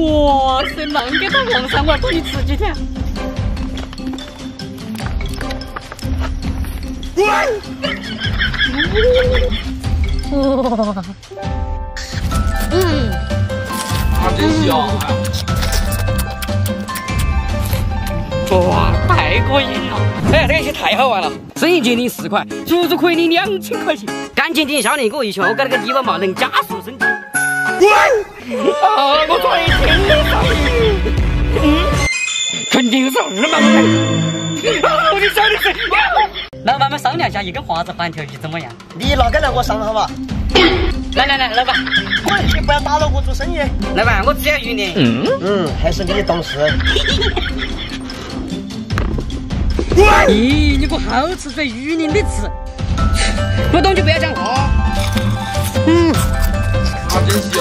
哇塞，能给到皇上，我要多去吃几天。哇！嗯，啊，真香啊！哇，太过瘾了！哎，这个游戏太好玩了，生意奖励10块，足足可以领2000块钱。赶紧点下你给我一起，我搞那个低保嘛，能加速升级。 啊！我昨天肯定是二妈妈。啊！我的小的是。老板们商量一下，一根华子板条鱼怎么样？你拿给来我尝尝嘛。来来来，老板，滚！你不要打扰我做生意。老板，我只要鱼呢。还是你懂事。咦，你个好吃嘴，鱼鳞的吃，不懂就不要讲话。真香！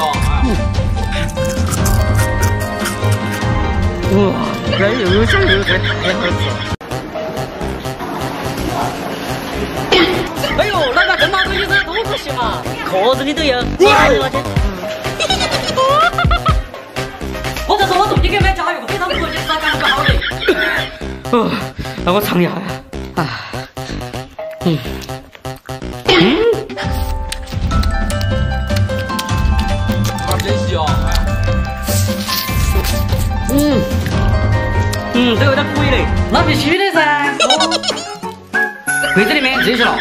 哇，这又香又脆，太好吃了！哎呦，老板，这么多鱼是多可惜嘛！壳子你都有，你还有哪些？我在说，我中间给买甲鱼，非常可惜，咋感觉好嘞？哦，那我尝一下呀。啊，都有点贵嘞，那必须的噻。柜子里面这些了。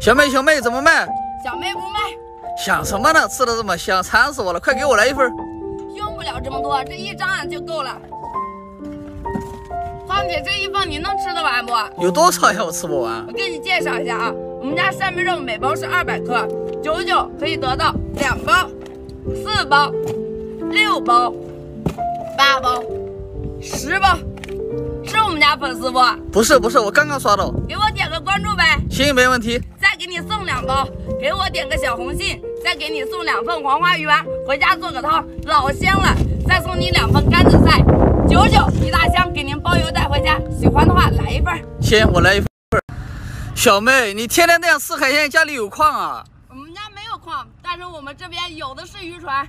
小妹怎么卖？小妹不卖。想什么呢？吃的这么香，馋死我了！快给我来一份。用不了这么多，这一张就够了。芳姐，这一份你能吃得完不？有多少呀？我吃不完。我给你介绍一下啊，我们家扇贝肉每包是200克，99可以得到2包、4包。 6包、8包、10包，是我们家粉丝不？不是，我刚刚刷到。给我点个关注呗。行，没问题。再给你送2包，给我点个小红心，再给你送2份黄花鱼丸，回家做个汤，老香了。再送你2份甘子菜，99一大箱，给您包邮带回家。喜欢的话来一份。行，我来一份。小妹，你天天这样吃海鲜，家里有矿啊？我们家没有矿，但是我们这边有的是渔船。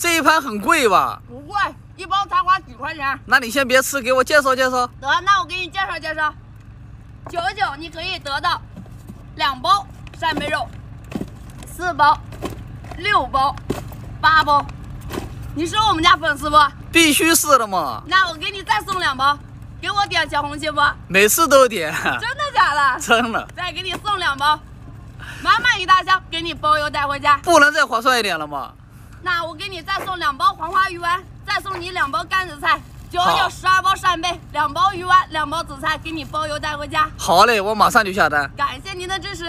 这一盘很贵吧？不贵，一包才花几块钱。那你先别吃，给我介绍介绍。得，那我给你介绍介绍。99你可以得到2包扇贝肉，4包、6包、8包。你是我们家粉丝不？必须是的嘛。那我给你再送2包，给我点小红心不？每次都点。真的假的？真的。再给你送2包，满满一大箱，给你包邮带回家。不能再划算一点了吗？ 那我给你再送2包黄花鱼丸，再送你2包甘子菜，9912包扇贝，2包鱼丸，2包紫菜，给你包邮带回家。好嘞，我马上就下单。感谢您的支持。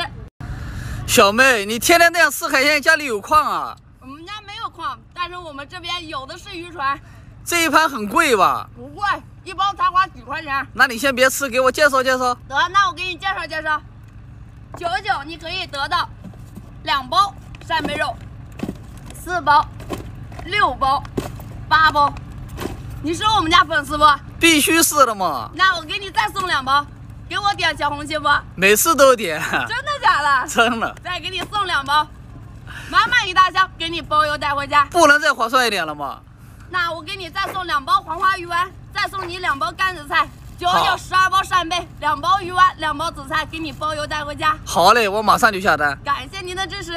小妹，你天天这样吃海鲜，家里有矿啊？我们家没有矿，但是我们这边有的是渔船。这一盘很贵吧？不贵，一包才花几块钱。那你先别吃，给我介绍介绍。得，那我给你介绍介绍。99你可以得到2包扇贝肉。 4包、6包、8包，你是我们家粉丝不？必须是的嘛。那我给你再送2包，给我点小红心不？每次都点。真的假的？真的。再给你送2包，满满一大箱，给你包邮带回家。不能再划算一点了吗？那我给你再送2包黄花鱼丸，再送你2包甘子菜，9912包扇贝，2包鱼丸，2包紫菜，给你包邮带回家。好嘞，我马上就下单。感谢您的支持。